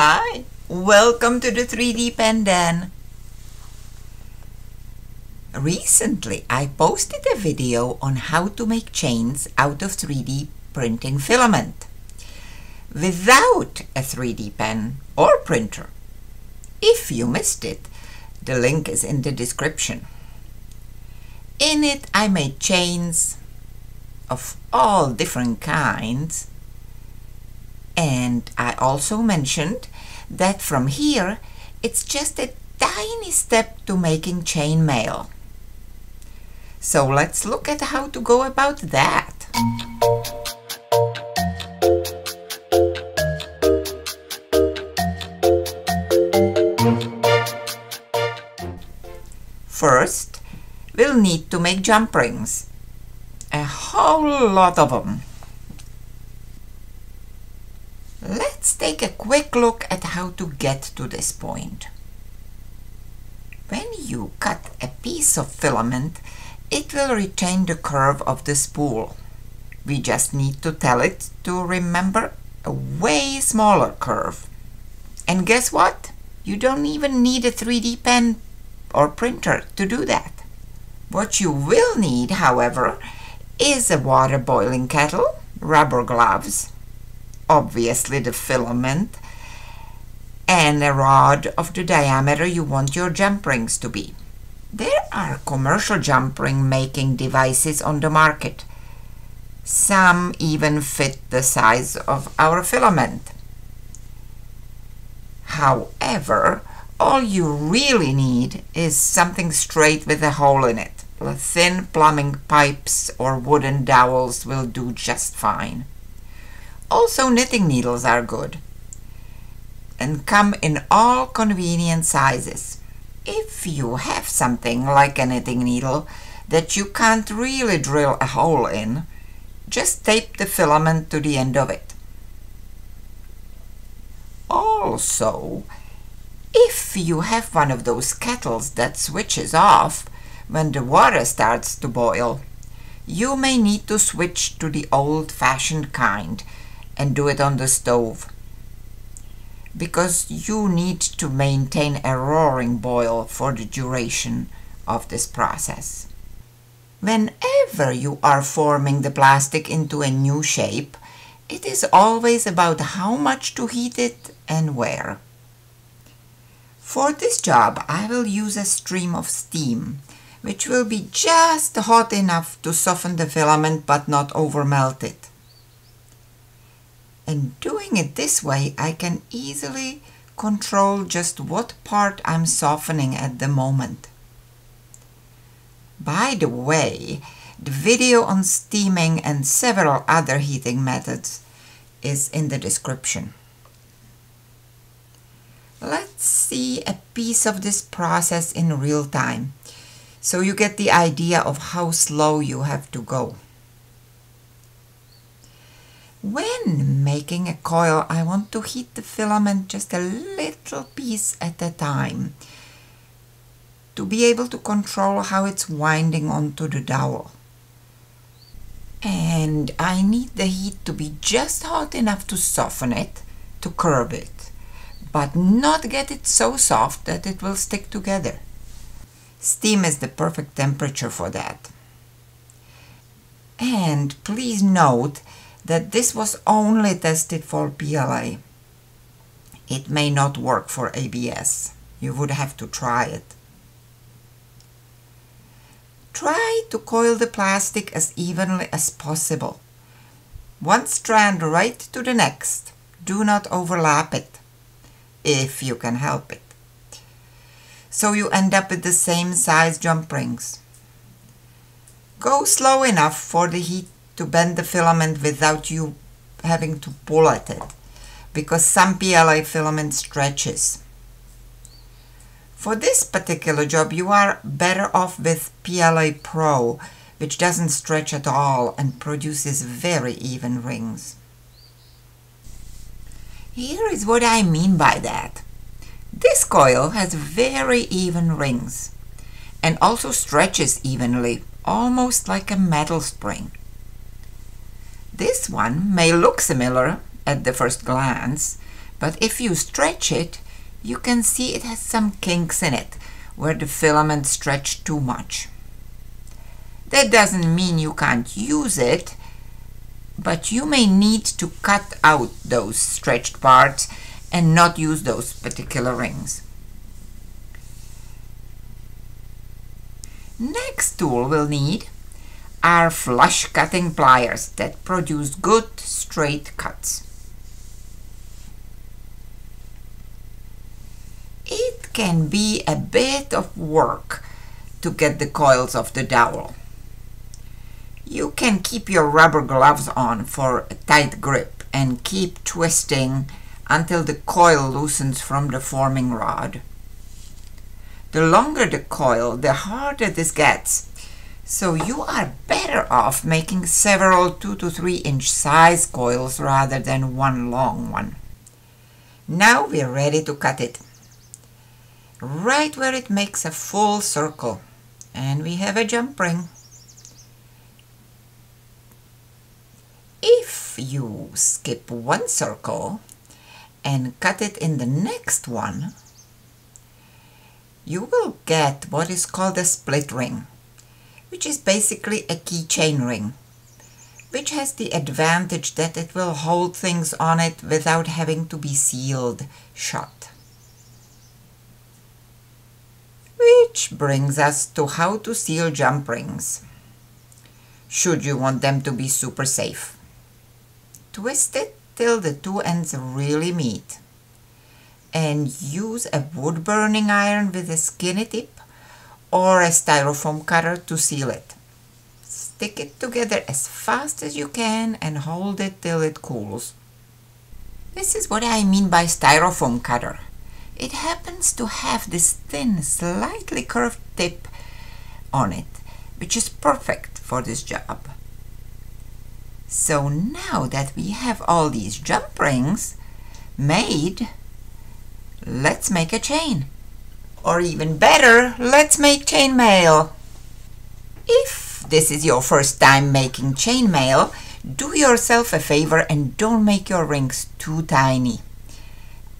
Hi, welcome to the 3D Pen Den. Recently I posted a video on how to make chains out of 3D printing filament without a 3D pen or printer. If you missed it, the link is in the description. In it I made chains of all different kinds, and I also mentioned that from here it's just a tiny step to making chain mail. So let's look at how to go about that. First, we'll need to make jump rings, a whole lot of them. Let's take a quick look at how to get to this point. When you cut a piece of filament, it will retain the curve of the spool. We just need to tell it to remember a way smaller curve. And guess what? You don't even need a 3D pen or printer to do that. What you will need, however, is a water boiling kettle, rubber gloves, obviously the filament, and a rod of the diameter you want your jump rings to be. There are commercial jump ring making devices on the market. Some even fit the size of our filament. However, all you really need is something straight with a hole in it. Thin plumbing pipes or wooden dowels will do just fine. Also, knitting needles are good and come in all convenient sizes. If you have something like a knitting needle that you can't really drill a hole in, just tape the filament to the end of it. Also, if you have one of those kettles that switches off when the water starts to boil, you may need to switch to the old-fashioned kind and do it on the stove, because you need to maintain a roaring boil for the duration of this process. Whenever you are forming the plastic into a new shape, it is always about how much to heat it and where. For this job, I will use a stream of steam, which will be just hot enough to soften the filament but not overmelt it. And doing it this way, I can easily control just what part I'm softening at the moment. By the way, the video on steaming and several other heating methods is in the description. Let's see a piece of this process in real time, so you get the idea of how slow you have to go. When making a coil, I want to heat the filament just a little piece at a time to be able to control how it's winding onto the dowel. And I need the heat to be just hot enough to soften it, to curve it, but not get it so soft that it will stick together. Steam is the perfect temperature for that. And please note that this was only tested for PLA. It may not work for ABS. You would have to try it. Try to coil the plastic as evenly as possible, one strand right to the next. Do not overlap it, if you can help it, so you end up with the same size jump rings. Go slow enough for the heat to bend the filament without you having to pull at it, because some PLA filament stretches. For this particular job, you are better off with PLA Pro, which doesn't stretch at all and produces very even rings. Here is what I mean by that. This coil has very even rings and also stretches evenly, almost like a metal spring. This one may look similar at the first glance, But if you stretch it, you can see it has some kinks in it where the filament stretched too much. That doesn't mean you can't use it, but you may need to cut out those stretched parts and not use those particular rings. Next tool we'll need are flush cutting pliers that produce good straight cuts. It can be a bit of work to get the coils off the dowel. You can keep your rubber gloves on for a tight grip and keep twisting until the coil loosens from the forming rod. The longer the coil, the harder this gets, so you are better off making several 2 to 3 inch size coils rather than one long one. Now we're ready to cut it. Right where it makes a full circle, and we have a jump ring. If you skip one circle and cut it in the next one, you will get what is called a split ring, which is basically a keychain ring, which has the advantage that it will hold things on it without having to be sealed shut. Which brings us to how to seal jump rings, should you want them to be super safe. Twist it till the two ends really meet, and use a wood burning iron with a skinny tip or a styrofoam cutter to seal it. Stick it together as fast as you can and hold it till it cools. This is what I mean by styrofoam cutter. It happens to have this thin, slightly curved tip on it, which is perfect for this job. So now that we have all these jump rings made, let's make a chain. Or even better, let's make chainmail. If this is your first time making chainmail, do yourself a favor and don't make your rings too tiny.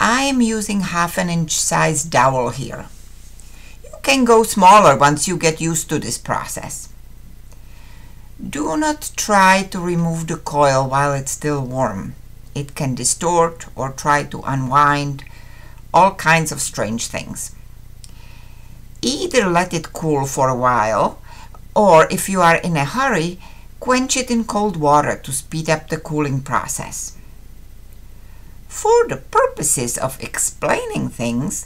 I am using 1/2 inch size dowel here. You can go smaller once you get used to this process. Do not try to remove the coil while it's still warm. It can distort or try to unwind, all kinds of strange things. Either let it cool for a while, or if you are in a hurry, quench it in cold water to speed up the cooling process. For the purposes of explaining things,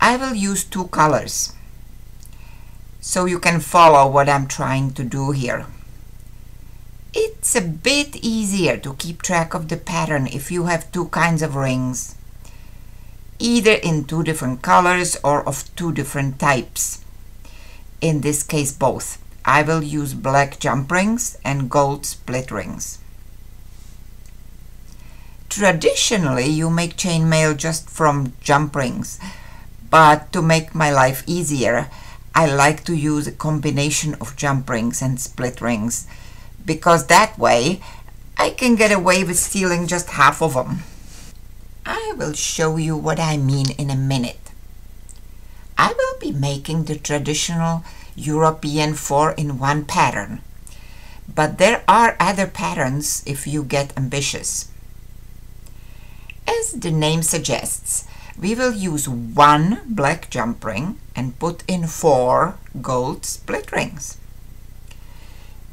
I will use two colors so you can follow what I'm trying to do here. It's a bit easier to keep track of the pattern if you have two kinds of rings, either in two different colors or of two different types. In this case, both. I will use black jump rings and gold split rings. Traditionally, you make chainmail just from jump rings, but to make my life easier, I like to use a combination of jump rings and split rings, because that way I can get away with sealing just half of them. I will show you what I mean in a minute. I will be making the traditional European 4-in-1 pattern, but there are other patterns if you get ambitious. As the name suggests, we will use one black jump ring and put in 4 gold split rings.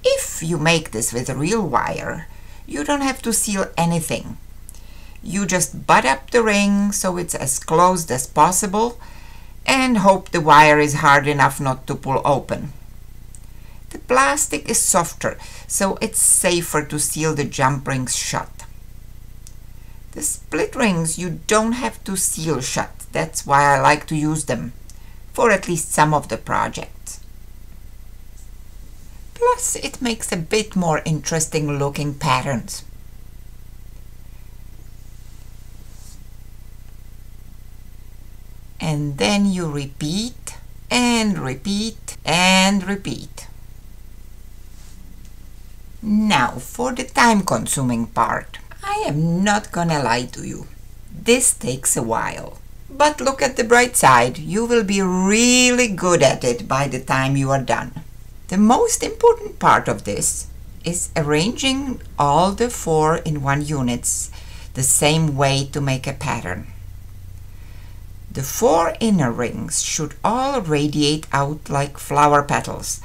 If you make this with real wire, you don't have to seal anything. You just butt up the ring so it's as closed as possible and hope the wire is hard enough not to pull open. The plastic is softer, so it's safer to seal the jump rings shut. The split rings you don't have to seal shut, that's why I like to use them, for at least some of the projects. Plus it makes a bit more interesting looking patterns. And then you repeat, and repeat, and repeat. Now for the time consuming part. I am not gonna lie to you. This takes a while. But look at the bright side, you will be really good at it by the time you are done. The most important part of this is arranging all the 4-in-1 units the same way to make a pattern. The 4 inner rings should all radiate out like flower petals,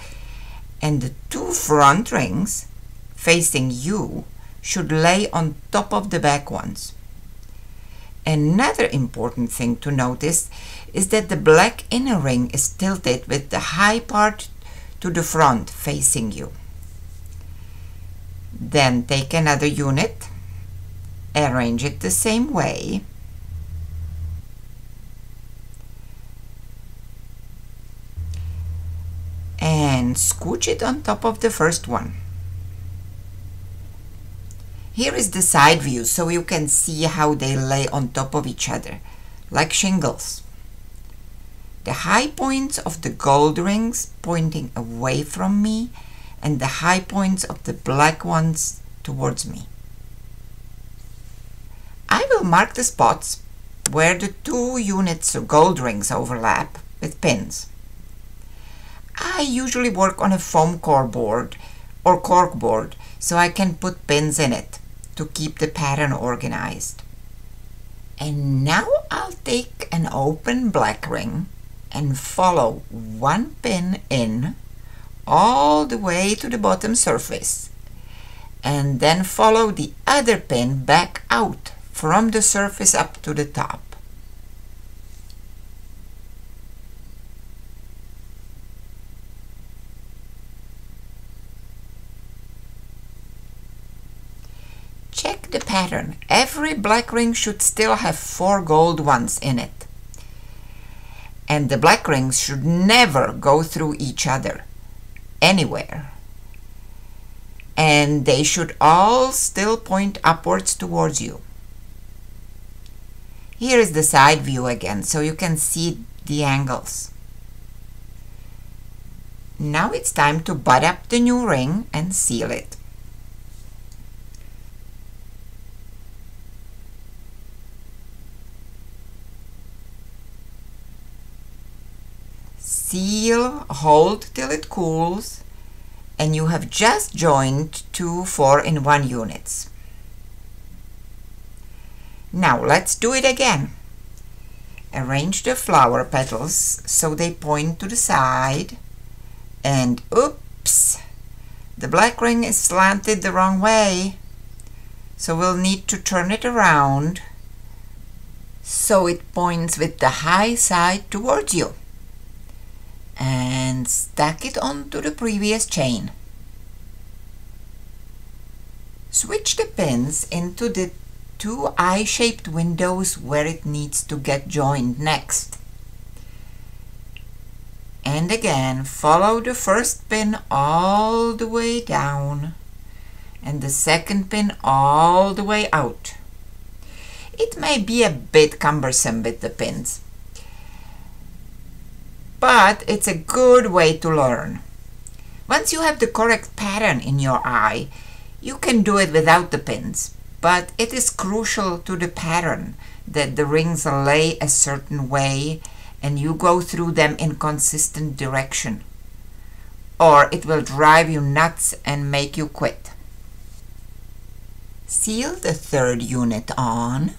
and the 2 front rings facing you should lay on top of the back ones. Another important thing to notice is that the black inner ring is tilted with the high part to the front facing you. Then take another unit, arrange it the same way, and scooch it on top of the first one. Here is the side view, so you can see how they lay on top of each other, like shingles. The high points of the gold rings pointing away from me, and the high points of the black ones towards me. I will mark the spots where the 2 units of gold rings overlap with pins. I usually work on a foam core board or cork board, so I can put pins in it to keep the pattern organized. And now I'll take an open black ring and follow one pin in all the way to the bottom surface, and then follow the other pin back out from the surface up to the top. Check the pattern. Every black ring should still have 4 gold ones in it. And the black rings should never go through each other, anywhere. And they should all still point upwards towards you. Here is the side view again, so you can see the angles. Now it's time to butt up the new ring and seal it. Seal, hold till it cools, and you have just joined 2 4-in-1 units. Now let's do it again. Arrange the flower petals so they point to the side, and oops, the black ring is slanted the wrong way, so we'll need to turn it around so it points with the high side towards you. And stack it onto the previous chain. Switch the pins into the 2 eye-shaped windows where it needs to get joined next. And again, follow the first pin all the way down and the second pin all the way out. It may be a bit cumbersome with the pins, but it's a good way to learn. Once you have the correct pattern in your eye, you can do it without the pins, but it is crucial to the pattern that the rings lay a certain way and you go through them in consistent direction, or it will drive you nuts and make you quit. Seal the 3rd unit on.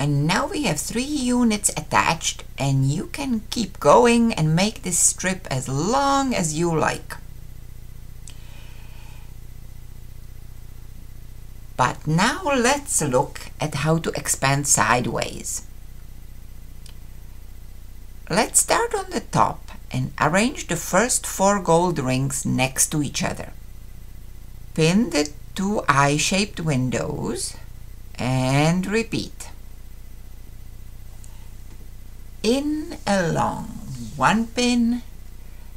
And now we have 3 units attached, and you can keep going and make this strip as long as you like. But now let's look at how to expand sideways. Let's start on the top and arrange the first 4 gold rings next to each other. Pin the 2 eye-shaped windows and repeat. In along one pin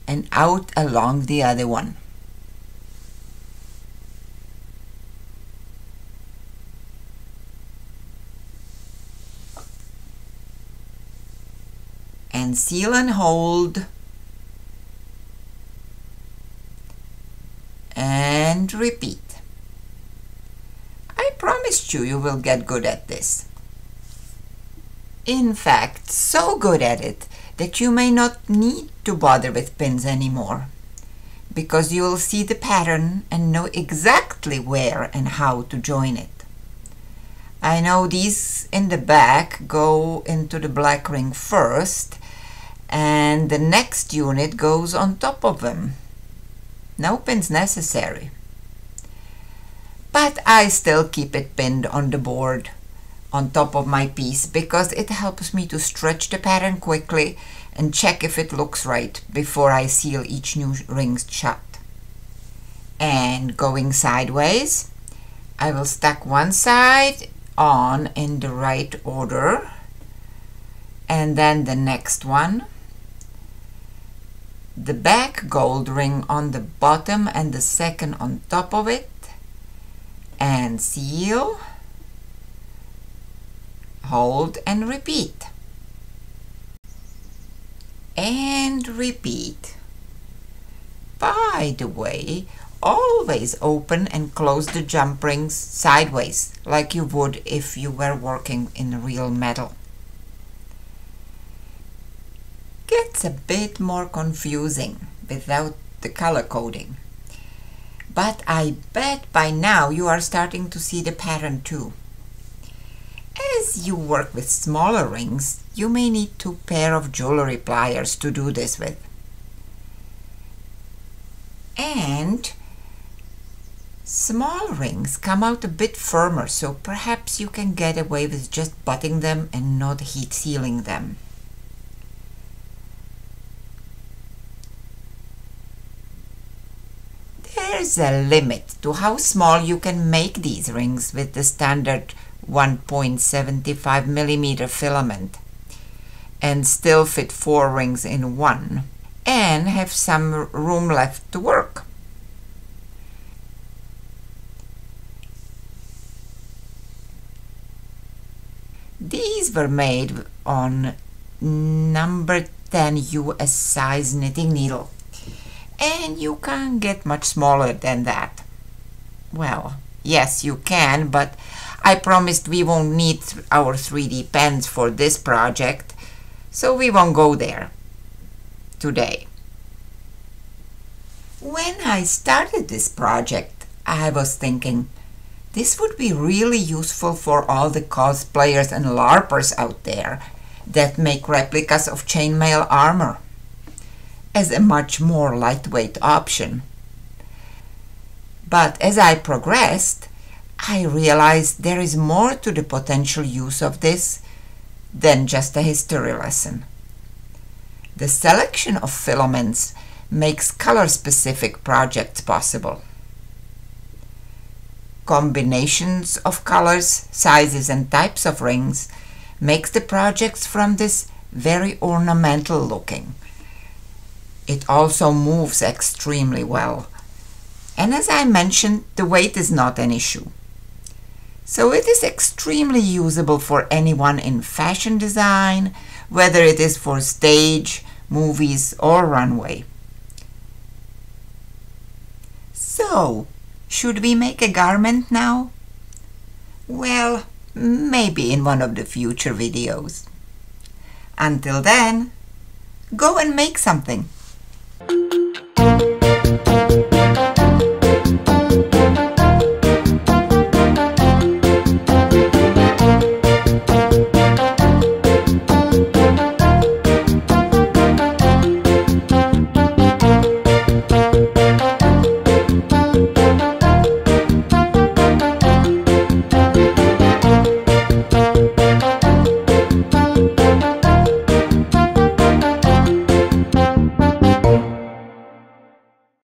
and out along the other one. And seal and hold. And repeat. I promise promised you will get good at this. In fact, so good at it that you may not need to bother with pins anymore, because you will see the pattern and know exactly where and how to join it. I know these in the back go into the black ring first, and the next unit goes on top of them. No pins necessary. But I still keep it pinned on the board on top of my piece because it helps me to stretch the pattern quickly and check if it looks right before I seal each new ring shut. And going sideways, I will stack one side on in the right order, and then the next one, the back gold ring on the bottom and the second on top of it, and seal, hold and repeat. And repeat. By the way, always open and close the jump rings sideways, like you would if you were working in real metal. Gets a bit more confusing without the color coding. But I bet by now you are starting to see the pattern too. As you work with smaller rings, you may need 2 pairs of jewelry pliers to do this with. And small rings come out a bit firmer, so perhaps you can get away with just butting them and not heat sealing them. There's a limit to how small you can make these rings with the standard 1.75 millimeter filament and still fit 4 rings in one and have some room left to work. These were made on number 10 US size knitting needle, and you can't get much smaller than that. Well, yes you can, but I promised we won't need our 3D pens for this project, so we won't go there today. When I started this project, I was thinking this would be really useful for all the cosplayers and LARPers out there that make replicas of chainmail armor as a much more lightweight option. But as I progressed, I realized there is more to the potential use of this than just a history lesson. The selection of filaments makes color-specific projects possible. Combinations of colors, sizes, and types of rings makes the projects from this very ornamental looking. It also moves extremely well. And as I mentioned, the weight is not an issue. So it is extremely usable for anyone in fashion design, whether it is for stage, movies, or runway. So, should we make a garment now? Well, maybe in one of the future videos. Until then, go and make something.